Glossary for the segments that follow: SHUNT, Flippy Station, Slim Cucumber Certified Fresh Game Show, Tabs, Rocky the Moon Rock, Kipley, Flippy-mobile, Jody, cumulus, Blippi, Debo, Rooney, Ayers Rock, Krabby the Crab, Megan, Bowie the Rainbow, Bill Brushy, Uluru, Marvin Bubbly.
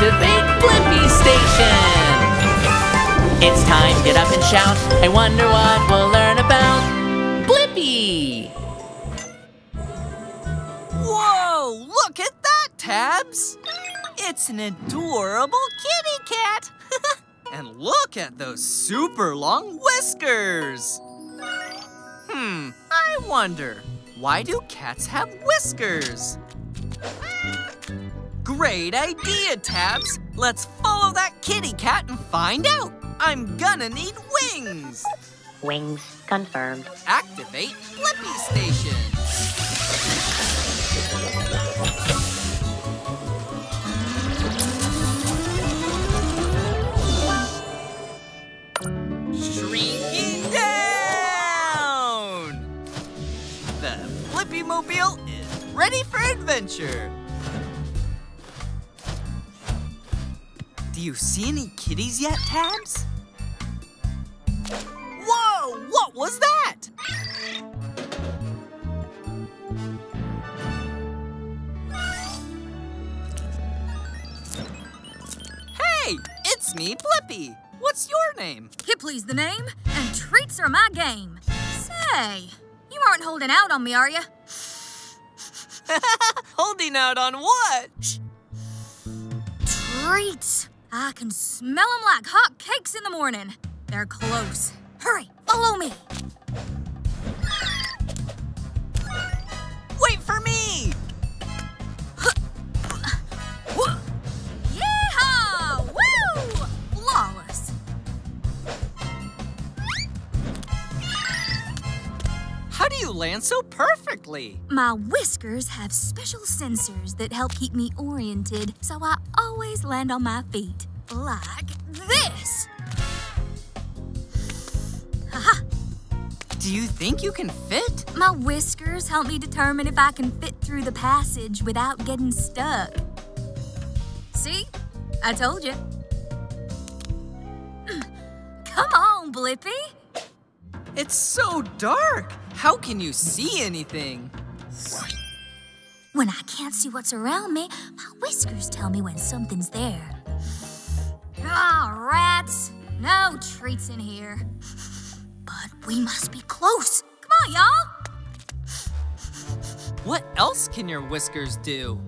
activate Blippi Station! It's time, get up and shout, I wonder what we'll learn about Blippi! Whoa, look at that, Tabs! It's an adorable kitty cat! And look at those super long whiskers! I wonder, why do cats have whiskers? Great idea, Tabs! Let's follow that kitty cat and find out! I'm gonna need wings! Wings confirmed. Activate Flippy Station! Shrieking down! The Flippy-mobile is ready for adventure! Do you see any kitties yet, Tabs? Whoa! What was that? Hey! It's me, Blippi. What's your name? Kipley's the name, and treats are my game. Say, you aren't holding out on me, are you? Holding out on what? Shh. Treats! I can smell them like hot cakes in the morning. They're close. Hurry, follow me. Wait for me! Yeehaw! Woo! Flawless. How do you land so perfectly? My whiskers have special sensors that help keep me oriented, so I always land on my feet. Like this. Aha. Do you think you can fit? My whiskers help me determine if I can fit through the passage without getting stuck. See? I told you. Come on, Blippi. It's so dark. How can you see anything? When I can't see what's around me, my whiskers tell me when something's there. Ah, rats. No treats in here. But we must be close. Come on, y'all! What else can your whiskers do?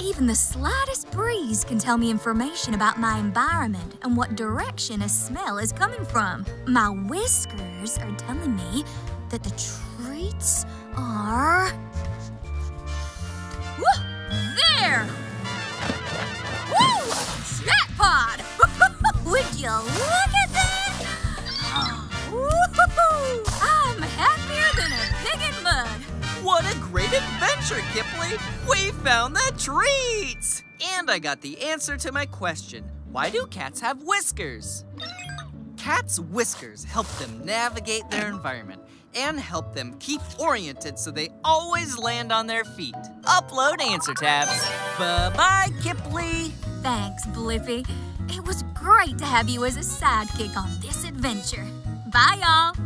Even the slightest breeze can tell me information about my environment and what direction a smell is coming from. My whiskers are telling me that the treats are... Woo! There! Woo! Jackpot! Would you look at that? Woo-hoo-hoo! I'm happier than a pig in mud. What a great adventure, Kipley! We found the treats! And I got the answer to my question. Why do cats have whiskers? Cats' whiskers help them navigate their environment and help them keep oriented so they always land on their feet. Upload answer, Tabs. Bye-bye, Kipley. Thanks, Blippi. It was great to have you as a sidekick on this adventure. Bye, y'all.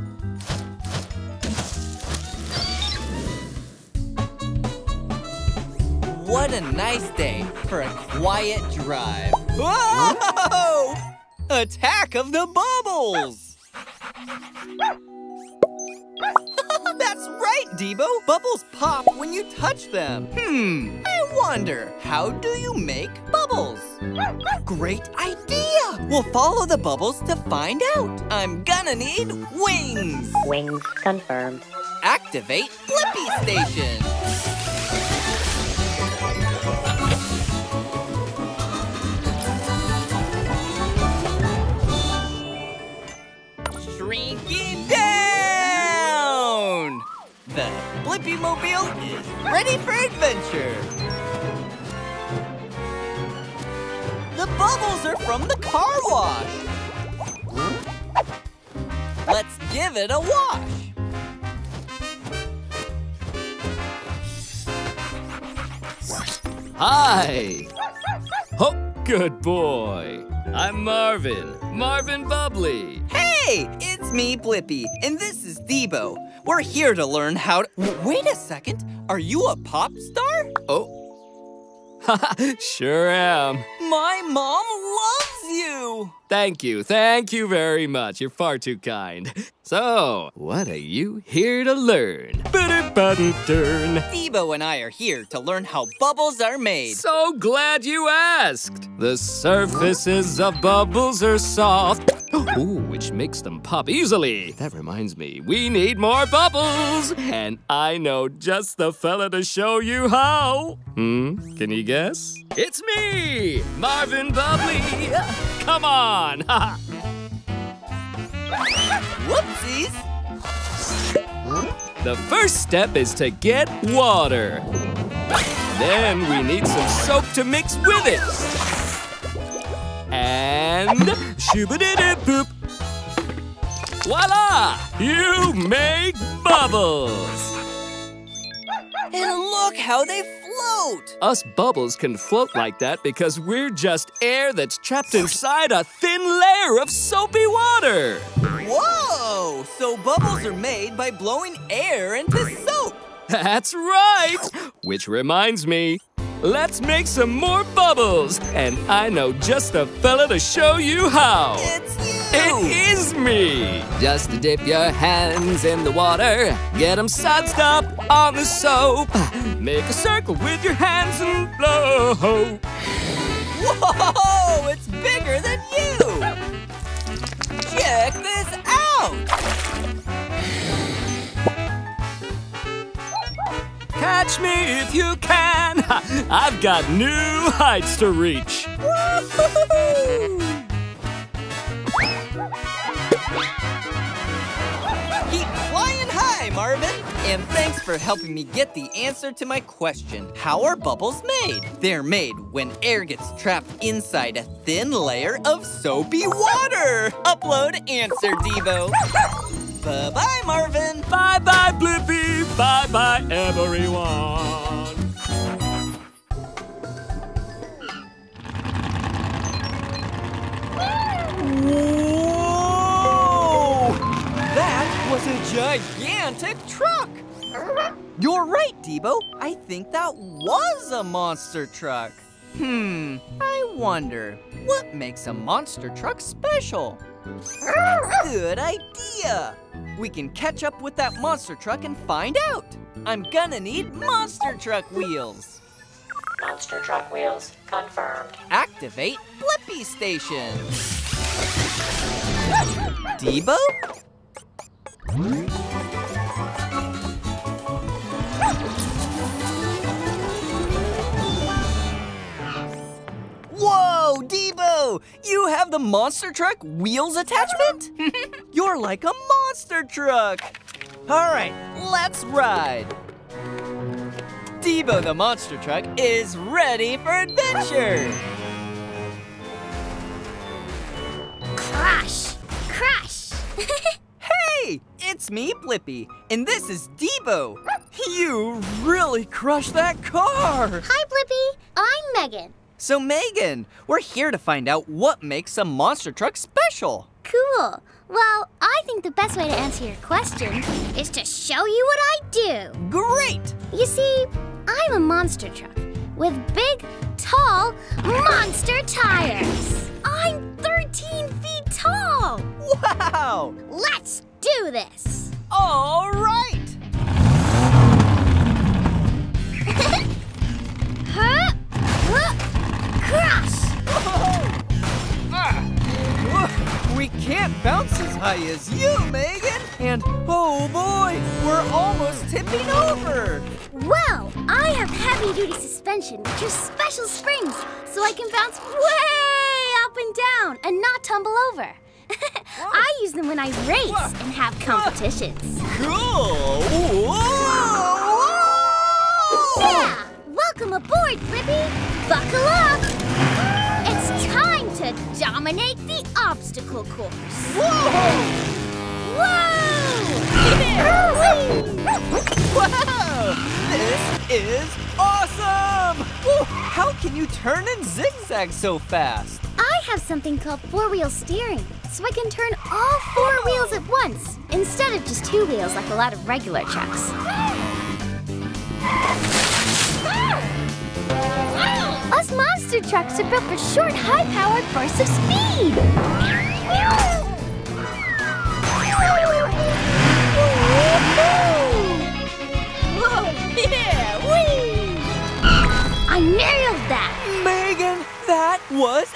What a nice day for a quiet drive. Whoa! Attack of the Bubbles! That's right, Debo. Bubbles pop when you touch them. I wonder, how do you make bubbles? Great idea! We'll follow the bubbles to find out. I'm gonna need wings. Wings confirmed. Activate Blippi Station. Shrieking down! The Blippi-mobile is ready for adventure. The bubbles are from the car wash. Let's give it a wash. Hi! Oh, good boy. I'm Marvin, Marvin Bubbly. Hey, it's me, Blippi, and this is Debo. We're here to learn how to... Wait a second, are you a pop star? Oh, Sure am. My mom loves you! Thank you very much. You're far too kind. So, what are you here to learn? Debo and I are here to learn how bubbles are made. So glad you asked! The surfaces of bubbles are soft. Ooh, which makes them pop easily. That reminds me, we need more bubbles. And I know just the fella to show you how. Can you guess? It's me, Marvin Bubbly. Come on. Whoopsies. The first step is to get water. Then we need some soap to mix with it. And shoo-ba-dee-dee-boop. Voila! You make bubbles! And look how they float! Us bubbles can float like that because we're just air that's trapped inside a thin layer of soapy water! Whoa! So bubbles are made by blowing air into soap! That's right! Which reminds me, let's make some more bubbles, and I know just the fella to show you how. It's you! It is me! Just dip your hands in the water, get them sized up on the soap. Make a circle with your hands and blow. Whoa, it's bigger than you! Check this out! Catch me if you can. I've got new heights to reach. Woo-hoo-hoo-hoo. Keep flying high, Marvin. And thanks for helping me get the answer to my question. How are bubbles made? They're made when air gets trapped inside a thin layer of soapy water. Upload answer, Debo. Bye-bye, Marvin. Bye-bye, Blippi. Bye-bye, everyone. Whoa! That was a gigantic truck. You're right, Debo. I think that was a monster truck. I wonder, what makes a monster truck special? Good idea! We can catch up with that monster truck and find out! I'm gonna need monster truck wheels! Monster truck wheels confirmed. Activate Flippy Station! Debo? Whoa, Debo! You have the monster truck wheels attachment? You're like a monster truck! All right, let's ride! Debo the monster truck is ready for adventure! Crash! Crash! Hey, it's me, Blippi, and this is Debo. You really crushed that car! Hi, Blippi. I'm Megan. So Megan, we're here to find out what makes a monster truck special. Cool. Well, I think the best way to answer your question is to show you what I do. Great! You see, I'm a monster truck with big, tall, monster tires. I'm 13 feet tall. Wow! Let's do this. All right. Huh? Huh? Crash! We can't bounce as high as you, Megan! And, oh boy, we're almost tipping over! Well, I have heavy-duty suspension, which are special springs, so I can bounce way up and down and not tumble over. I use them when I race and have competitions. Cool! Whoa! Yeah! Welcome aboard, Blippi! Buckle up! It's time to dominate the obstacle course! Whoa! Whoa! Wow! This is awesome! Whoa. How can you turn and zigzag so fast? I have something called four-wheel steering, so I can turn all four wheels at once, instead of just two wheels like a lot of regular trucks. Wow! monster trucks are built for short, high-powered bursts of speed. Whoa, yeah, whee! I nailed that! Megan, that was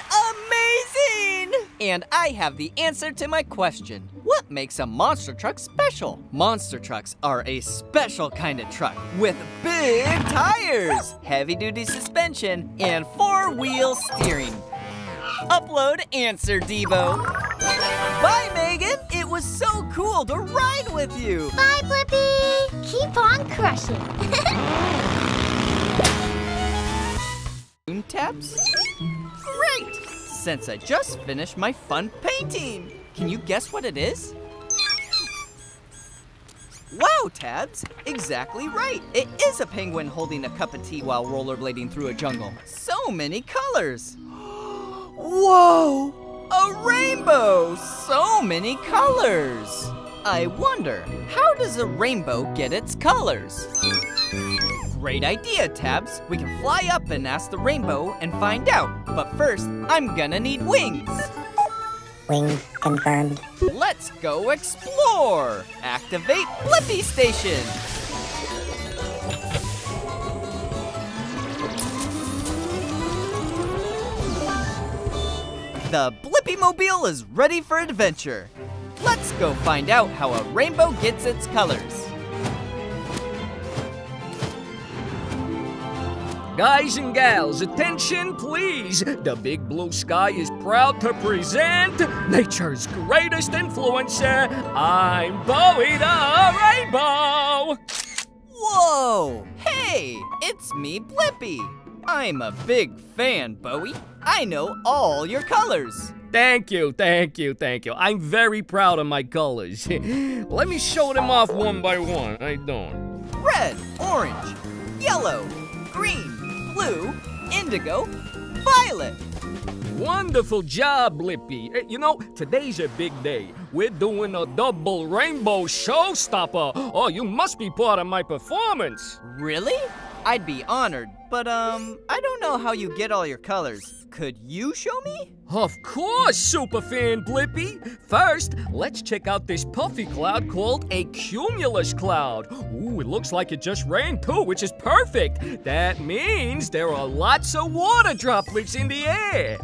amazing! And I have the answer to my question. What makes a monster truck special? Monster trucks are a special kind of truck with big tires, heavy-duty suspension, and four-wheel steering. Upload answer, Debo. Bye, Megan. It was so cool to ride with you. Bye, Blippi. Keep on crushing. Tabs? Great! Since I just finished my fun painting. Can you guess what it is? Wow, Tabs, exactly right. It is a penguin holding a cup of tea while rollerblading through a jungle. So many colors. Whoa, a rainbow, so many colors. I wonder, how does a rainbow get its colors? Great idea, Tabs. We can fly up and ask the rainbow and find out. But first, I'm gonna need wings. Wing confirmed. Let's go explore! Activate Flippy Station! The Flippy-mobile is ready for adventure. Let's go find out how a rainbow gets its colors. Guys and gals, attention please! The Big Blue Sky is proud to present nature's greatest influencer. I'm Bowie the Rainbow! Whoa! Hey, it's me, Blippi. I'm a big fan, Bowie. I know all your colors. Thank you, thank you, thank you. I'm very proud of my colors. Let me show them off one by one. I don't. Red, orange, yellow, green, blue, indigo, violet. Wonderful job, Blippi. You know, today's a big day. We're doing a double rainbow showstopper. Oh, you must be part of my performance. Really? I'd be honored, but I don't know how you get all your colors. Could you show me? Of course, superfan Blippi. First, let's check out this puffy cloud called a cumulus cloud. Ooh, it looks like it just rained too, which is perfect. That means there are lots of water droplets in the air.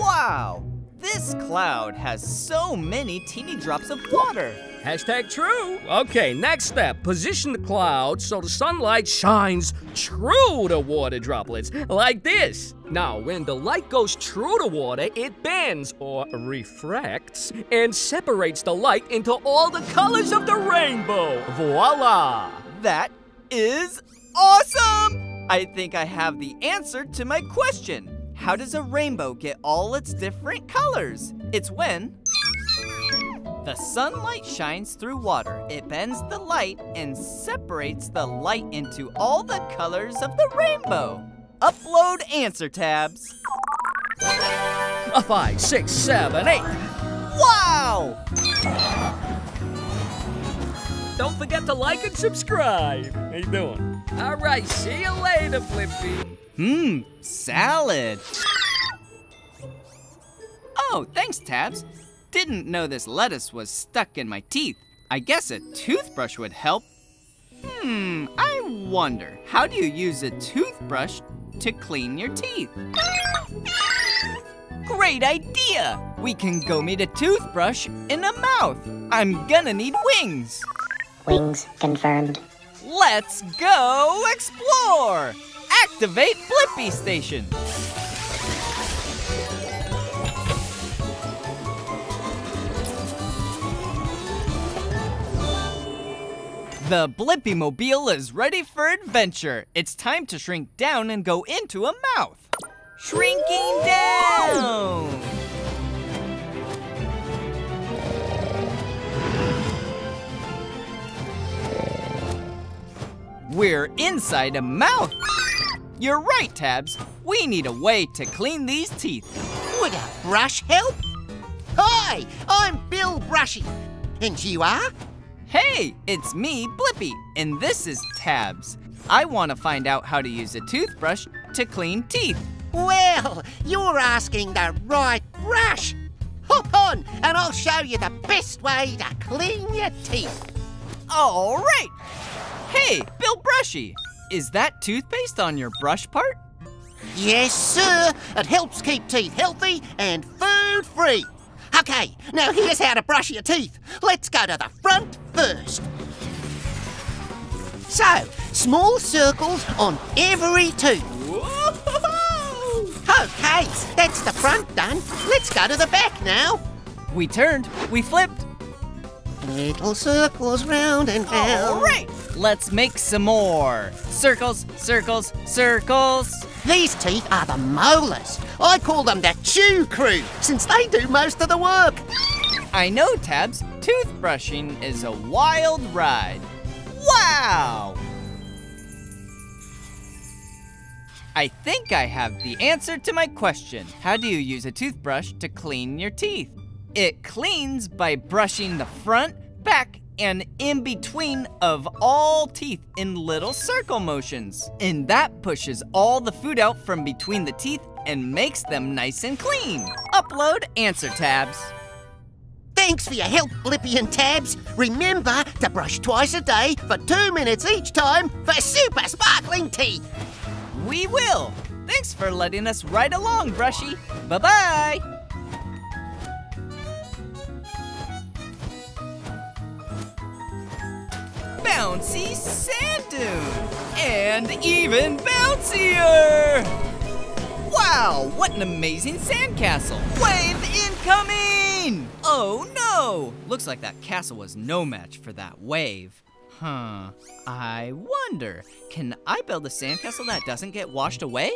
Wow, this cloud has so many teeny drops of water. Hashtag true. Okay, next step, position the cloud so the sunlight shines true to water droplets, like this. Now, when the light goes true to water, it bends, or refracts, and separates the light into all the colors of the rainbow. Voila! That is awesome! I think I have the answer to my question. How does a rainbow get all its different colors? It's when the sunlight shines through water. It bends the light and separates the light into all the colors of the rainbow. Upload answer, Tabs. 5, 6, 7, 8. Wow! Don't forget to like and subscribe. How you doing? All right, see you later, Blippi. Salad. Oh, thanks, Tabs. Didn't know this lettuce was stuck in my teeth. I guess a toothbrush would help. I wonder, how do you use a toothbrush to clean your teeth? Great idea! We can go meet a toothbrush in a mouth. I'm gonna need wings. Wings confirmed. Let's go explore! Activate Blippi Station! The Blippi-mobile is ready for adventure. It's time to shrink down and go into a mouth. Shrinking down! We're inside a mouth. You're right, Tabs. We need a way to clean these teeth. Would a brush help? Hi, I'm Bill Brushy. And you are? Hey, it's me, Blippi, and this is Tabs. I want to find out how to use a toothbrush to clean teeth. Well, you're asking the right brush. Hop on and I'll show you the best way to clean your teeth. All right. Hey, Bill Brushy, is that toothpaste on your brush part? Yes, sir. It helps keep teeth healthy and food-free. Okay, now here's how to brush your teeth. Let's go to the front first. So, small circles on every tooth. Whoa! Okay, that's the front done. Let's go to the back now. We turned, we flipped. Little circles round and round. All right, let's make some more. Circles, circles, circles. These teeth are the molars. I call them the chew crew, since they do most of the work. I know, Tabs. Toothbrushing is a wild ride. Wow! I think I have the answer to my question. How do you use a toothbrush to clean your teeth? It cleans by brushing the front, back, and in between of all teeth in little circle motions. And that pushes all the food out from between the teeth and makes them nice and clean. Upload answer, Tabs. Thanks for your help, Blippi and Tabs. Remember to brush twice a day for 2 minutes each time for super sparkling teeth. We will. Thanks for letting us ride along, Brushy. Bye-bye. Bouncy sand dune, and even bouncier! Wow, what an amazing sandcastle! Wave incoming! Oh no, looks like that castle was no match for that wave. Huh, I wonder, can I build a sandcastle that doesn't get washed away?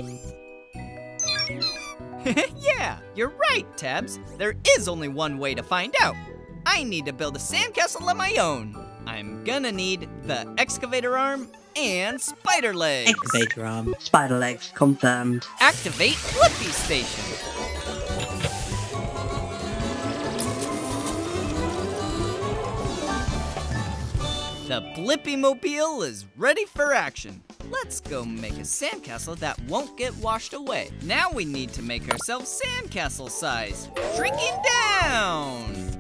Yeah, you're right, Tabs. There is only one way to find out. I need to build a sandcastle of my own. I'm gonna need the excavator arm and spider legs. Excavator arm, spider legs, confirmed. Activate Flippy Station. The Blippi-mobile is ready for action. Let's go make a sandcastle that won't get washed away. Now we need to make ourselves sandcastle size. Shrinking down.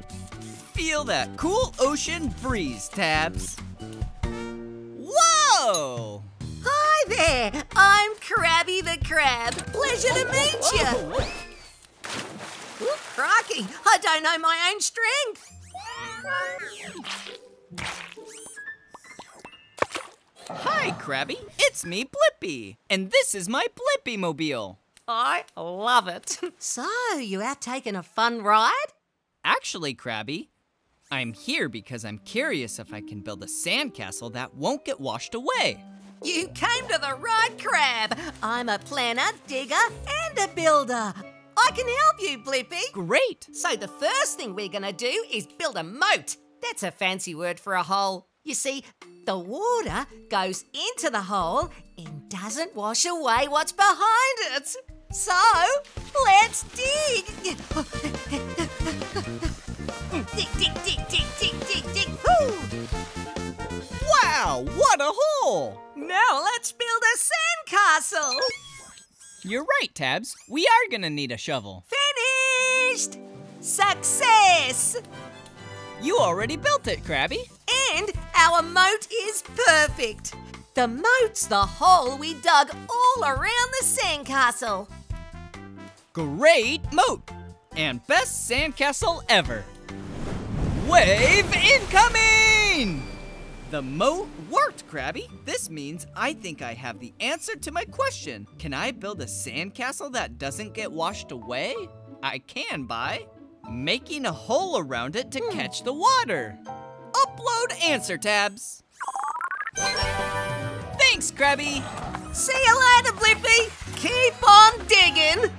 Feel that cool ocean breeze, Tabs. Whoa! Hi there, I'm Krabby the Crab. Pleasure to meet you. Ooh, crikey, I don't know my own strength. Hi, Krabby, it's me, Blippi, and this is my Blippi-mobile. I love it. So, you out taking a fun ride? Actually, Krabby, I'm here because I'm curious if I can build a sandcastle that won't get washed away. You came to the right crab. I'm a planner, digger, and a builder. I can help you, Blippi. Great. So the first thing we're gonna do is build a moat. That's a fancy word for a hole. You see, the water goes into the hole and doesn't wash away what's behind it. So, let's dig. Dig, dig, dig, dig, dig, dig, dig. Woo! Wow, what a hole! Now let's build a sandcastle. You're right, Tabs. We are gonna need a shovel. Finished! Success! You already built it, Krabby. And our moat is perfect. The moat's the hole we dug all around the sandcastle. Great moat! And best sandcastle ever. Wave incoming! The moat worked, Krabby. This means I think I have the answer to my question. Can I build a sandcastle that doesn't get washed away? I can by making a hole around it to catch the water. Upload answer, Tabs. Thanks, Krabby. See you later, Blippi. Keep on digging.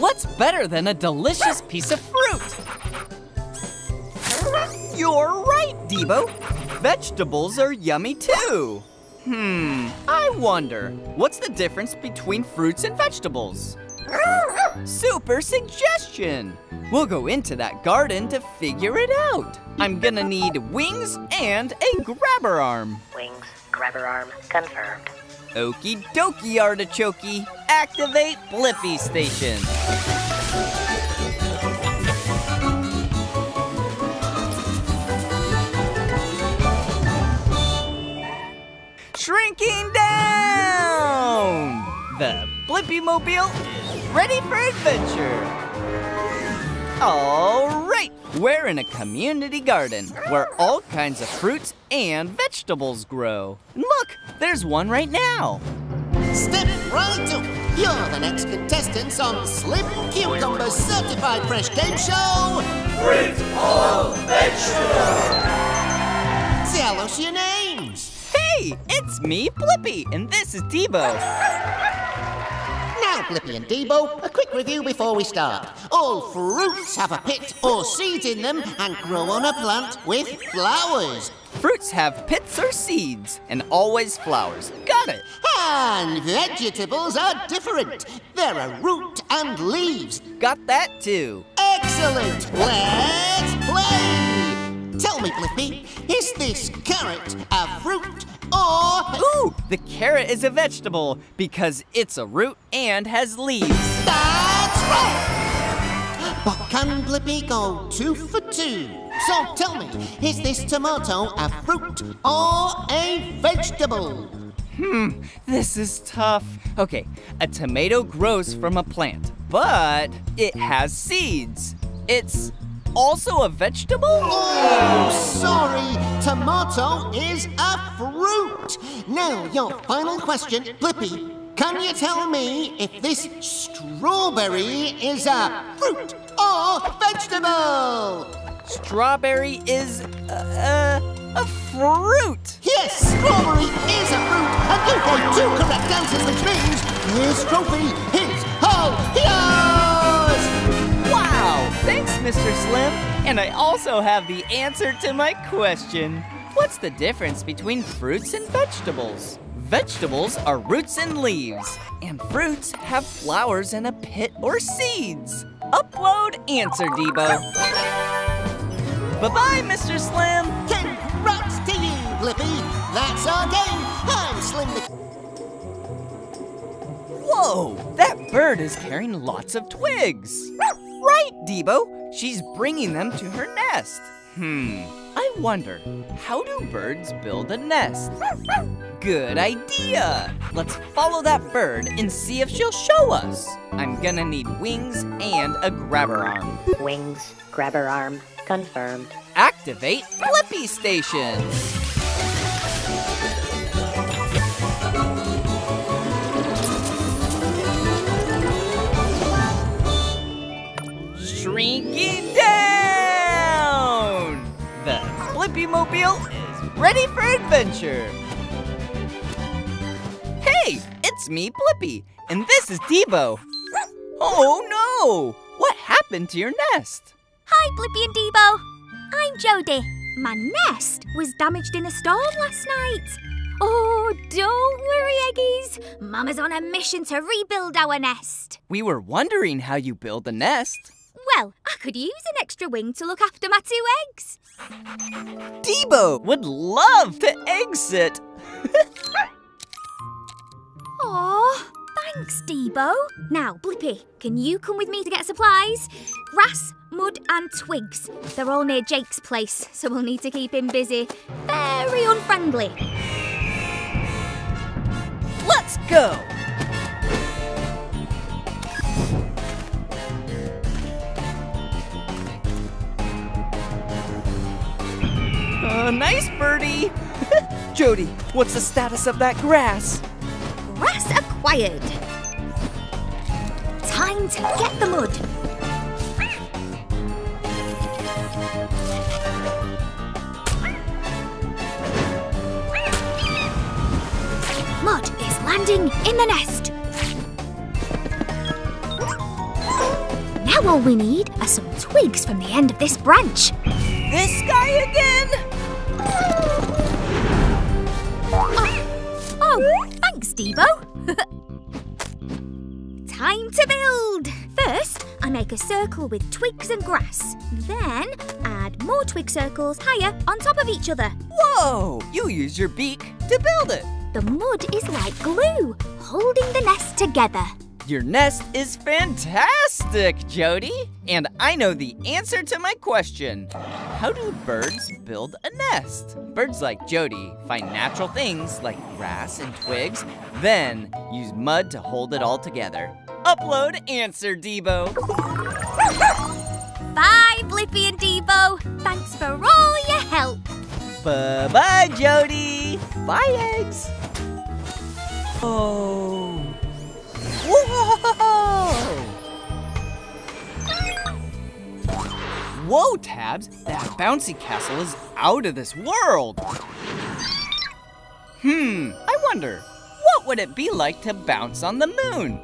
What's better than a delicious piece of fruit? You're right, Debo. Vegetables are yummy too. I wonder, what's the difference between fruits and vegetables? Super suggestion! We'll go into that garden to figure it out. I'm gonna need wings and a grabber arm. Wings, grabber arm, confirmed. Okie dokie, artichokey. Activate Blippi Station. Shrinking down! The Blippi-mobile is ready for adventure. All right, we're in a community garden where all kinds of fruits and vegetables grow. Look, there's one right now. Step right to it. You're the next contestant on Slim Cucumber Certified Fresh Game Show. Fruit or vegetable? Tell us your names. Hey, it's me, Blippi, and this is Debo. Now, Blippi and Debo, a quick review before we start. All fruits have a pit or seeds in them and grow on a plant with flowers. Fruits have pits or seeds and always flowers. Got it. And vegetables are different. There are root and leaves. Got that too. Excellent. Let's play. Tell me, Blippi, is this carrot a fruit or... Ooh, the carrot is a vegetable because it's a root and has leaves. That's right! But can Blippi go 2 for 2? So tell me, is this tomato a fruit or a vegetable? This is tough. Okay, a tomato grows from a plant, but it has seeds. It's... also a vegetable? Oh, sorry. Tomato is a fruit. Now, your final question, Blippi. Can you tell me if this strawberry is a fruit or vegetable? Strawberry is a fruit. Yes, strawberry is a fruit. And you gave 2 correct answers, which means his trophy is all yours. Wow! Thanks, Mr. Slim. And I also have the answer to my question. What's the difference between fruits and vegetables? Vegetables are roots and leaves, and fruits have flowers and a pit or seeds. Upload answer, Debo. Bye-bye, Mr. Slim. Congrats to you, Blippi. That's our game. I'm Slim the... Whoa, that bird is carrying lots of twigs. Right, Debo, she's bringing them to her nest. I wonder, how do birds build a nest? Good idea. Let's follow that bird and see if she'll show us. I'm gonna need wings and a grabber arm. Wings, grabber arm, confirmed. Activate Flippy Station. Shrinking down! The Blippi-mobile is ready for adventure. Hey, it's me, Blippi, and this is Debo. Oh no! What happened to your nest? Hi, Blippi and Debo. I'm Jody. My nest was damaged in a storm last night. Oh, don't worry, Eggies. Mama's on a mission to rebuild our nest. We were wondering how you build a nest. Well, I could use an extra wing to look after my 2 eggs. Debo would love to egg sit. Aw, thanks, Debo. Now, Blippi, can you come with me to get supplies? Grass, mud and twigs. They're all near Jake's place, so we'll need to keep him busy. Very unfriendly. Let's go! Nice birdie! Jody, what's the status of that grass? Grass acquired. Time to get the mud. Mud is landing in the nest. Now all we need are some twigs from the end of this branch. This guy again? Oh, thanks, Debo. Time to build. First, make a circle with twigs and grass. Then add more twig circles higher on top of each other. Whoa! You used your beak to build it. The mud is like glue, holding the nest together. Your nest is fantastic, Jody. And I know the answer to my question. How do birds build a nest? Birds like Jody find natural things like grass and twigs, then use mud to hold it all together. Upload answer, Debo. Bye, Blippi and Debo. Thanks for all your help. Bye-bye, Jody. Bye, eggs. Oh. Whoa! Whoa, Tabs, that bouncy castle is out of this world. I wonder, what would it be like to bounce on the moon?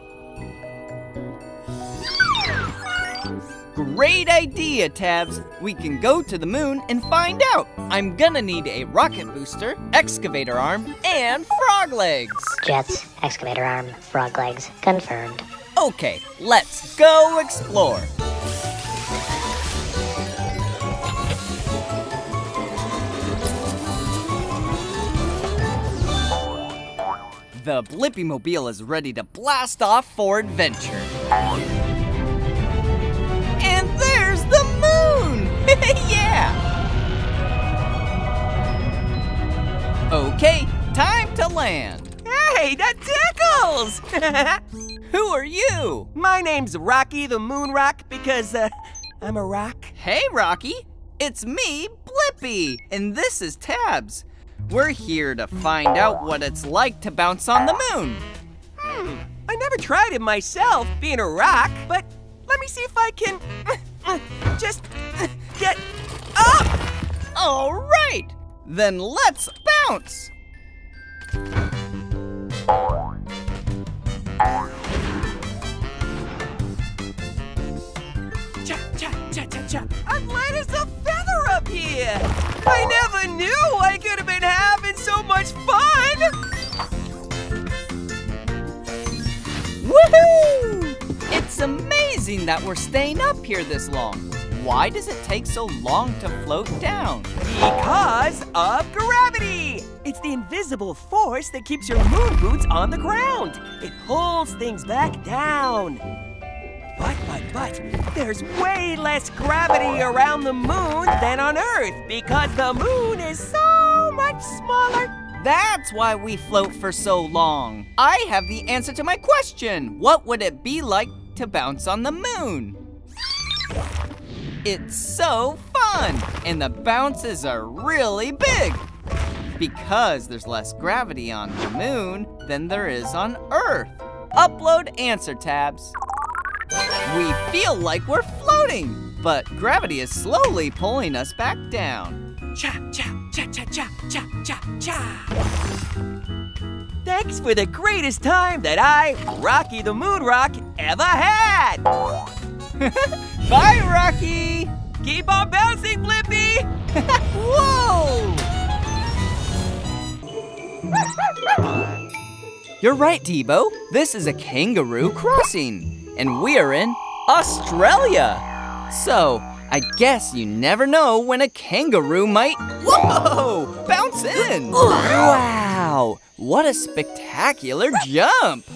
Great idea, Tabs. We can go to the moon and find out. I'm gonna need a rocket booster, excavator arm, and frog legs. Jets, excavator arm, frog legs, confirmed. Okay, let's go explore. The Blippi-mobile is ready to blast off for adventure. The moon! Yeah! Okay, time to land. Hey, that tickles! Who are you? My name's Rocky the Moon Rock because I'm a rock. Hey, Rocky. It's me, Blippi, and this is Tabs. We're here to find out what it's like to bounce on the moon. I never tried it myself, being a rock, but let me see if I can... just get up! All right, then let's bounce! Cha cha cha cha cha! I'm light as a feather up here! I never knew I could have been having so much fun! Woohoo! It's amazing that we're staying up here this long. Why does it take so long to float down? Because of gravity! It's the invisible force that keeps your moon boots on the ground. It pulls things back down. But, there's way less gravity around the moon than on Earth because the moon is so much smaller. That's why we float for so long. I have the answer to my question. What would it be like to bounce on the moon? It's so fun, and the bounces are really big because there's less gravity on the moon than there is on Earth. Upload answer, Tabs. We feel like we're floating, but gravity is slowly pulling us back down. Cha, cha, cha, cha, cha, cha, cha, cha. Thanks for the greatest time that I, Rocky the Moon Rock, ever had. Bye, Rocky. Keep on bouncing, Blippi. Whoa. You're right, Debo. This is a kangaroo crossing, and we're in Australia. So, I guess you never know when a kangaroo might, whoa, bounce in. Wow, what a spectacular jump.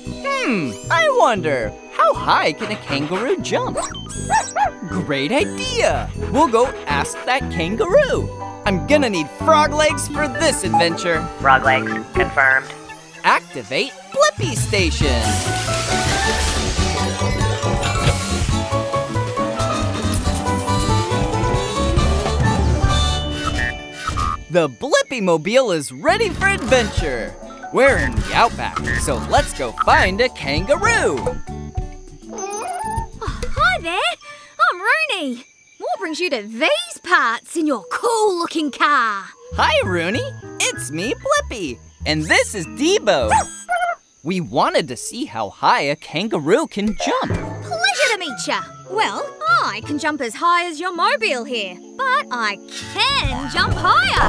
I wonder, how high can a kangaroo jump? Great idea. We'll go ask that kangaroo. I'm gonna need frog legs for this adventure. Frog legs, confirmed. Activate Flippy Station. The Blippi-mobile is ready for adventure. We're in the outback, so let's go find a kangaroo. Oh, hi there, I'm Rooney. What brings you to these parts in your cool-looking car? Hi, Rooney. It's me, Blippi, and this is Debo. We wanted to see how high a kangaroo can jump. Pleasure to meet you. Well, I can jump as high as your mobile here, but I can jump higher.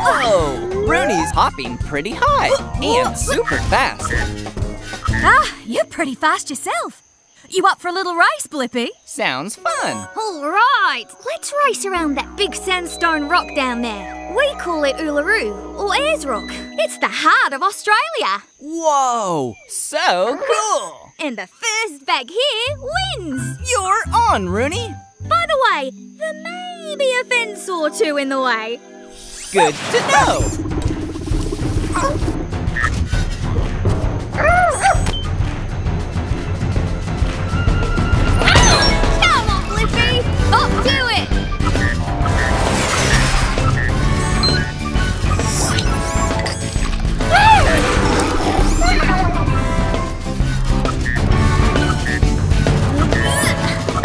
Whoa, Rooney's hopping pretty high and super fast. Ah, you're pretty fast yourself. You up for a little race, Blippi? Sounds fun. All right. Let's race around that big sandstone rock down there. We call it Uluru, or Ayers Rock. It's the heart of Australia. Whoa, so cool. And the first bag here wins. You're on, Rooney. By the way, there may be a fence or two in the way. Good to know. Come on, Blippi. Up to it.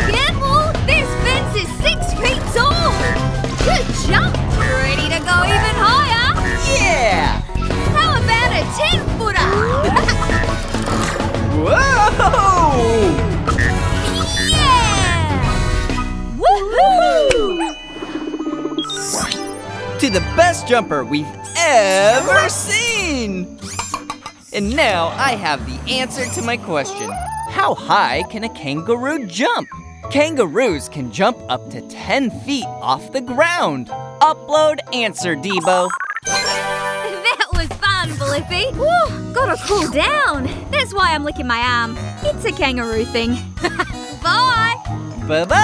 Careful, this fence is 6 feet tall. Good jump. Ready to go even higher? Yeah! How about a 10-footer? Whoa! Yeah! Woohoo! To the best jumper we've ever seen! And now I have the answer to my question. How high can a kangaroo jump? Kangaroos can jump up to 10 feet off the ground. Upload answer, Debo. That was fun, Blippi. Woo, gotta cool down. That's why I'm licking my arm. It's a kangaroo thing. Bye. Bye-bye.